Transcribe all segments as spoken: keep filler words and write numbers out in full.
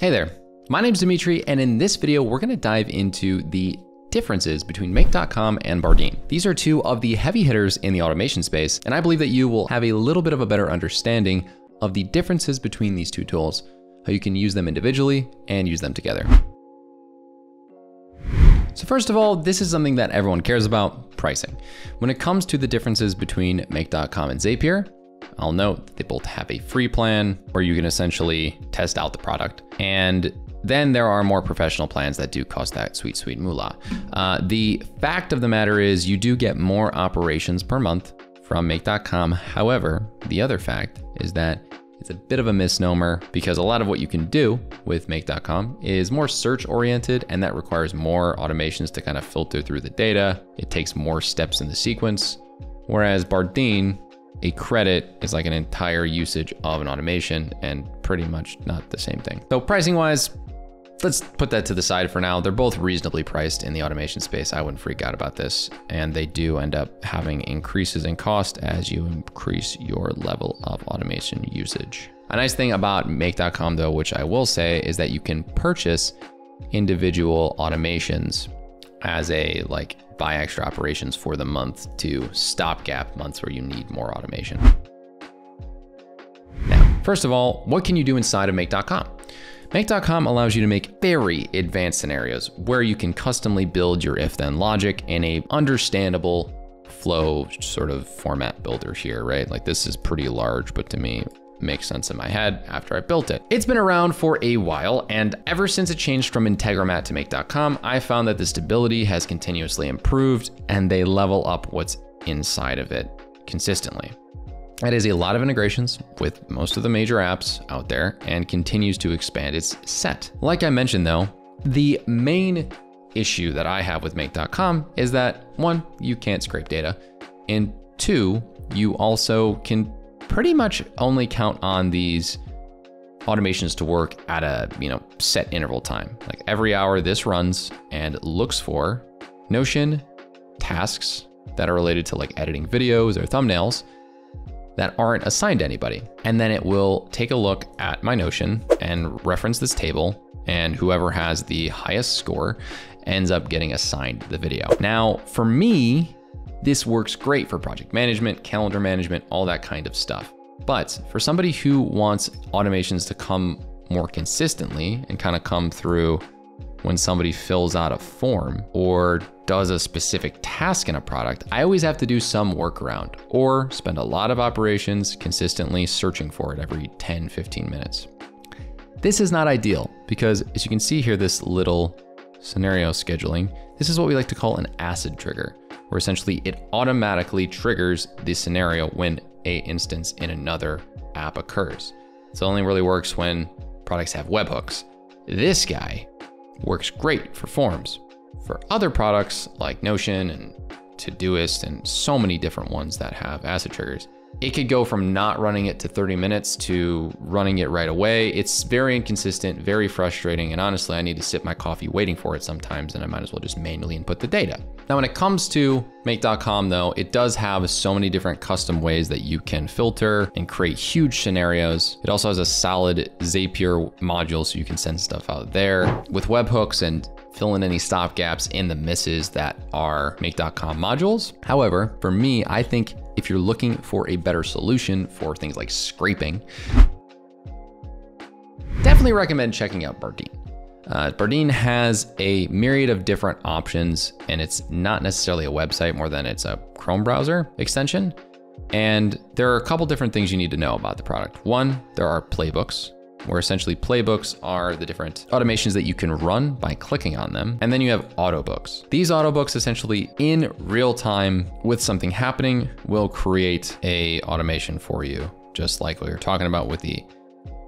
Hey there, my name's Dimitri, and in this video, we're gonna dive into the differences between Make dot com and Bardeen. These are two of the heavy hitters in the automation space, and I believe that you will have a little bit of a better understanding of the differences between these two tools, how you can use them individually and use them together. So first of all, this is something that everyone cares about, pricing. When it comes to the differences between Make dot com and Zapier, I'll note that they both have a free plan where you can essentially test out the product. And then there are more professional plans that do cost that sweet, sweet moolah. Uh, the fact of the matter is you do get more operations per month from Make dot com. However, the other fact is that it's a bit of a misnomer because a lot of what you can do with Make dot com is more search oriented, and that requires more automations to kind of filter through the data. It takes more steps in the sequence. Whereas Bardeen, a credit is like an entire usage of an automation and pretty much not the same thing. So pricing wise, let's put that to the side for now. They're both reasonably priced in the automation space. I wouldn't freak out about this. And they do end up having increases in cost as you increase your level of automation usage. A nice thing about Make dot com though, which I will say, is that you can purchase individual automations as a like buy extra operations for the month to stopgap months where you need more automation. Now, first of all, what can you do inside of Make dot com? Make dot com allows you to make very advanced scenarios where you can customly build your if-then logic in a understandable flow sort of format builder here, right? Like this is pretty large, but to me, makes sense in my head after I built it. It's been around for a while, and ever since it changed from Integromat to Make dot com, I found that the stability has continuously improved and they level up what's inside of it consistently. That is a lot of integrations with most of the major apps out there and continues to expand its set. Like I mentioned though, the main issue that I have with Make dot com is that one, you can't scrape data, and two, you also can pretty much only count on these automations to work at a, you know, set interval time. Like every hour this runs and looks for Notion tasks that are related to like editing videos or thumbnails that aren't assigned to anybody. And then it will take a look at my Notion and reference this table, and whoever has the highest score ends up getting assigned the video. Now for me, this works great for project management, calendar management, all that kind of stuff. But for somebody who wants automations to come more consistently and kind of come through when somebody fills out a form or does a specific task in a product, I always have to do some workaround or spend a lot of operations consistently searching for it every ten, fifteen minutes. This is not ideal because as you can see here, this little scenario scheduling, this is what we like to call an acid trigger, where essentially it automatically triggers the scenario when a instance in another app occurs. It only really works when products have webhooks. This guy works great for forms. For other products like Notion and Todoist and so many different ones that have asset triggers, it could go from not running it to thirty minutes to running it right away. It's very inconsistent, very frustrating. And honestly, I need to sip my coffee waiting for it sometimes, and I might as well just manually input the data. Now, when it comes to Make dot com though, it does have so many different custom ways that you can filter and create huge scenarios. It also has a solid Zapier module, so you can send stuff out there with webhooks and fill in any stop gaps in the misses that are Make dot com modules. However, for me, I think if you're looking for a better solution for things like scraping, definitely recommend checking out Bardeen. Uh, Bardeen has a myriad of different options, and it's not necessarily a website more than it's a Chrome browser extension. And there are a couple different things you need to know about the product. One, there are playbooks, where essentially playbooks are the different automations that you can run by clicking on them. And then you have autobooks. These autobooks essentially in real time with something happening will create a automation for you. Just like what you're talking about with the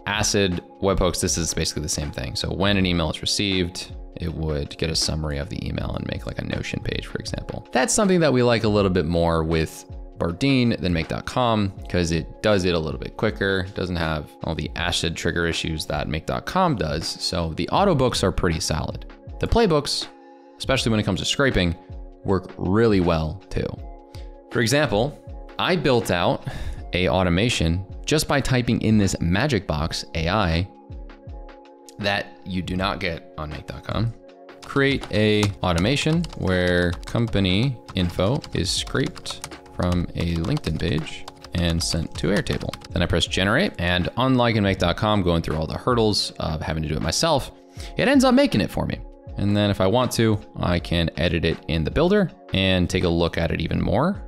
acid webhooks, this is basically the same thing. So when an email is received, it would get a summary of the email and make like a Notion page, for example. That's something that we like a little bit more with Bardeen than Make dot com because it does it a little bit quicker. It doesn't have all the acid trigger issues that Make dot com does. So the autobooks are pretty solid. The playbooks, especially when it comes to scraping, work really well too. For example, I built out a automation just by typing in this magic box A I that you do not get on make dot com. Create a automation where company info is scraped from a LinkedIn page and sent to Airtable. Then I press generate, and unlike in make dot com, going through all the hurdles of having to do it myself, it ends up making it for me. And then if I want to, I can edit it in the builder and take a look at it even more,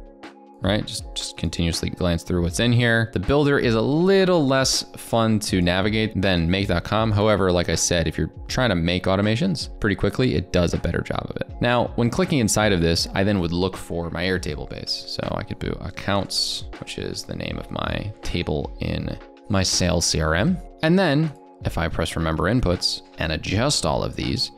right? Just, just continuously glance through what's in here. The builder is a little less fun to navigate than make dot com. However, like I said, if you're trying to make automations pretty quickly, it does a better job of it. Now, when clicking inside of this, I then would look for my Airtable base. So I could do accounts, which is the name of my table in my sales C R M. And then if I press remember inputs and adjust all of these,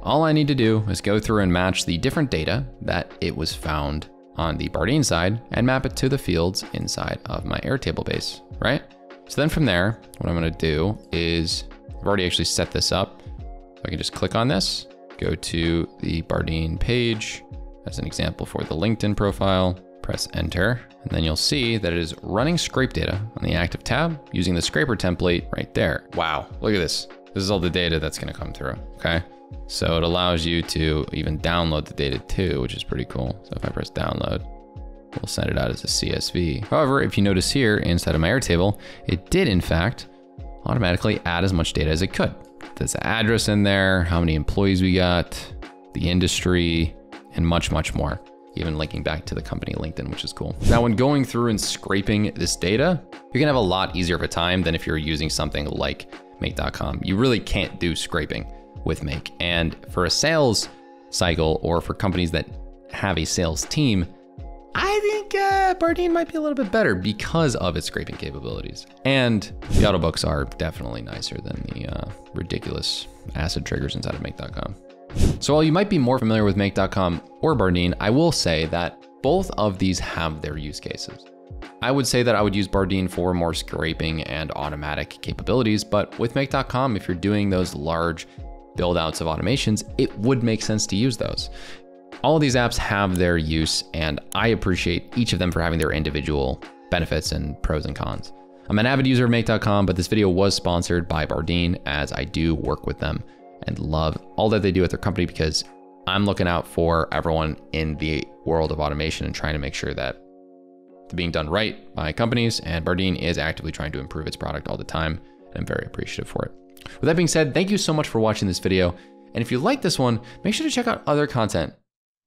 all I need to do is go through and match the different data that it was found on the Bardeen side and map it to the fields inside of my Airtable base, right? So then from there, what I'm gonna do is, I've already actually set this up. So I can just click on this, go to the Bardeen page as an example for the LinkedIn profile, press enter, and then you'll see that it is running scrape data on the active tab using the scraper template right there. Wow, look at this. This is all the data that's gonna come through, okay? So it allows you to even download the data too, which is pretty cool. So if I press download, we'll send it out as a C S V. However, if you notice here inside of my Airtable, it did in fact automatically add as much data as it could. There's an address in there, how many employees we got, the industry, and much, much more. Even linking back to the company LinkedIn, which is cool. Now, when going through and scraping this data, you're gonna have a lot easier of a time than if you're using something like make dot com. You really can't do scraping with Make. And for a sales cycle or for companies that have a sales team, I think uh, Bardeen might be a little bit better because of its scraping capabilities. And the auto books are definitely nicer than the uh, ridiculous acid triggers inside of make dot com. So while you might be more familiar with make dot com or Bardeen, I will say that both of these have their use cases. I would say that I would use Bardeen for more scraping and automatic capabilities, but with make dot com, if you're doing those large build outs of automations, it would make sense to use those. All of these apps have their use, and I appreciate each of them for having their individual benefits and pros and cons. I'm an avid user of make dot com, but this video was sponsored by Bardeen, as I do work with them and love all that they do at their company, because I'm looking out for everyone in the world of automation and trying to make sure that it's being done right by companies, and Bardeen is actively trying to improve its product all the time, and I'm very appreciative for it. With that being said, thank you so much for watching this video. And if you like this one, make sure to check out other content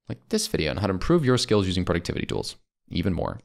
like this video on how to improve your skills using productivity tools even more.